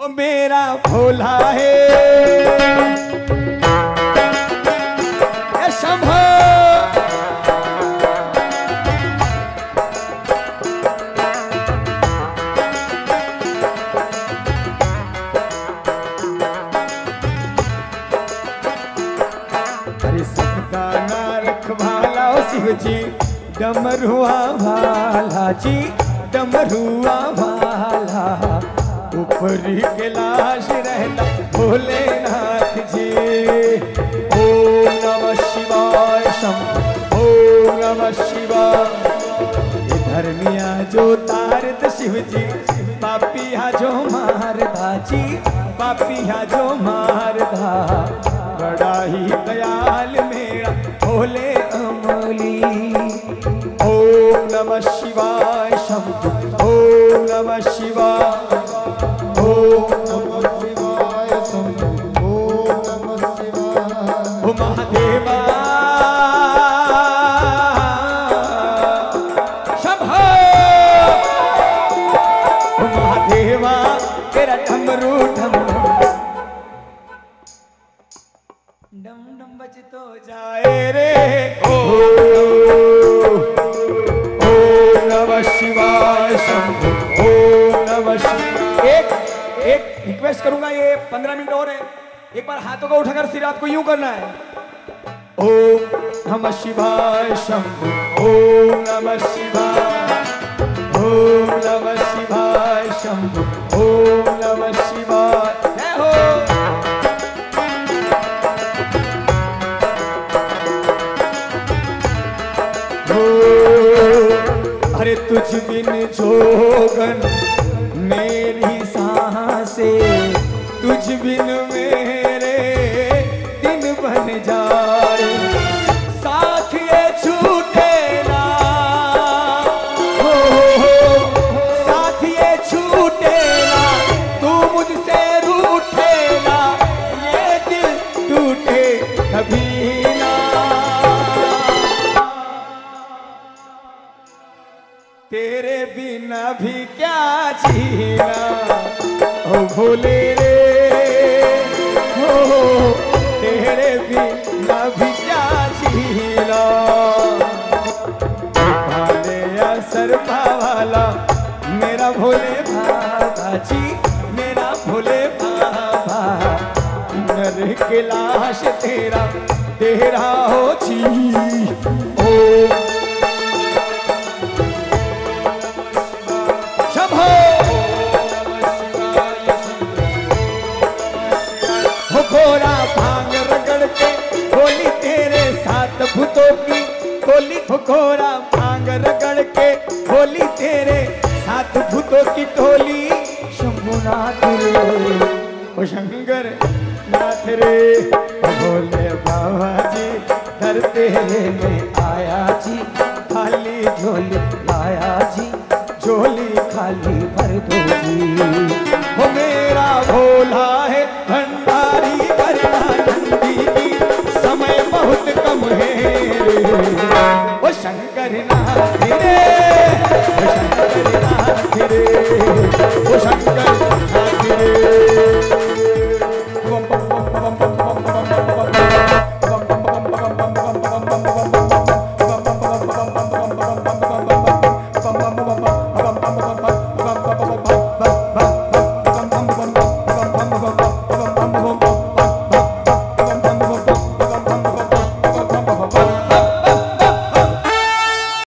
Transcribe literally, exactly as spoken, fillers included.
ओ मेरा भोला है जी डमरुआ भाला जी डमरुआ भाला ऊपरी के लाश रहता भोलेनाथ जी। ओम नमः शिवाय शंभो ओम नमः शिवाय। इधर मिया जो तारत शिव जी पापिया जो मारदा जी पापिया जो मारदा। बड़ा ही दयाल मेरा भोले अमोली। ओम नमः शिवाय शंभो ओम नमः शिवाय। ओम नमः शिवाय शंभो ओम नमः शिवाय। ओ महादेवा शंभो ओ महादेवा तेरा डमरू डमरू डम डम बज तो जाए रे। ओम नमः शिवाय शंभो ओम नमः शिवाय। एक एक रिक्वेस्ट करूंगा, ये पंद्रह मिनट और है। एक बार हाथों को उठाकर सिर आपको यूं करना है। ओम नमः शिवाय शंभो ओम नमः शिवाय। ओम नमः शिवाय शंभो ओम नमः शिवाय। अरे तुझ बिन जोगन मेरी सांसें तुझ बिन मेरे दिन बन जाए। साथ ये छूटे ना हो, हो साथ ये छूटे ना तू मुझसे रूठे ना ये दिल टूटे कभी ना। तेरे बिना भी क्या जीना ओ भोले रे हो, तेरे बिना भी क्या जीना। भाले असर वाला मेरा भोले बाबा जी मेरा भोले बाबा। नर के लाश तेरा तेरा हो जी। ओ भूतों की टोली ठोकोरा भांग रगड़ के होली तेरे साथ भूतों की टोली। शंभुनाथ रे ओ शंकर नाथ रे भोले बाबा जी दर तेरे में आया जी। खाली झोली आया जी झोली खाली भर दो जी।